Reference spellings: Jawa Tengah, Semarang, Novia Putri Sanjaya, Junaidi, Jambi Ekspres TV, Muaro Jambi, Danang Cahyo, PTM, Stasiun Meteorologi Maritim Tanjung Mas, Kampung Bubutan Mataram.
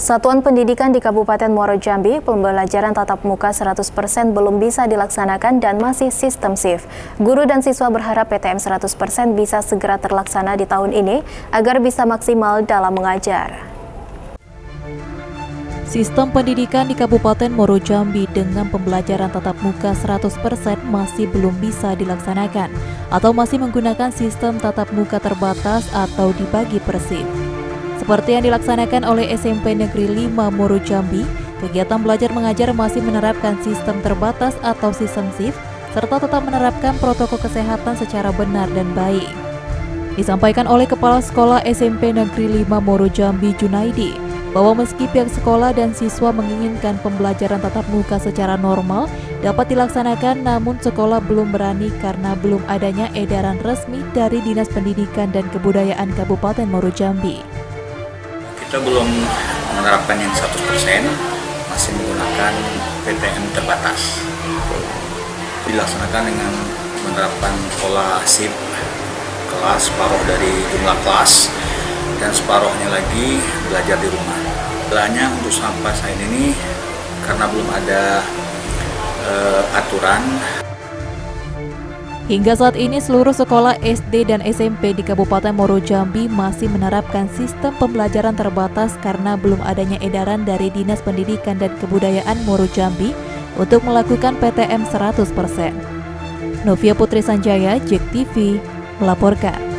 Satuan pendidikan di Kabupaten Muaro Jambi, pembelajaran tatap muka 100% belum bisa dilaksanakan dan masih sistem shift. Guru dan siswa berharap PTM 100% bisa segera terlaksana di tahun ini agar bisa maksimal dalam mengajar. Sistem pendidikan di Kabupaten Muaro Jambi dengan pembelajaran tatap muka 100% masih belum bisa dilaksanakan atau masih menggunakan sistem tatap muka terbatas atau dibagi per shift. Seperti yang dilaksanakan oleh SMP Negeri 5 Muaro Jambi, kegiatan belajar mengajar masih menerapkan sistem terbatas atau sistem shift, serta tetap menerapkan protokol kesehatan secara benar dan baik. Disampaikan oleh Kepala Sekolah SMP Negeri 5 Muaro Jambi, Junaidi, bahwa meski pihak sekolah dan siswa menginginkan pembelajaran tatap muka secara normal dapat dilaksanakan, namun sekolah belum berani karena belum adanya edaran resmi dari Dinas Pendidikan dan Kebudayaan Kabupaten Muaro Jambi. Kita belum menerapkan yang 100%, masih menggunakan PTM terbatas. Dilaksanakan dengan menerapkan pola shift kelas, separuh dari jumlah kelas, dan separuhnya lagi belajar di rumah. Belanya untuk sampai saat ini karena belum ada aturan. Hingga saat ini seluruh sekolah SD dan SMP di Kabupaten Muaro Jambi masih menerapkan sistem pembelajaran terbatas karena belum adanya edaran dari Dinas Pendidikan dan Kebudayaan Muaro Jambi untuk melakukan PTM 100%. Novia Putri Sanjaya, JEK TV, melaporkan.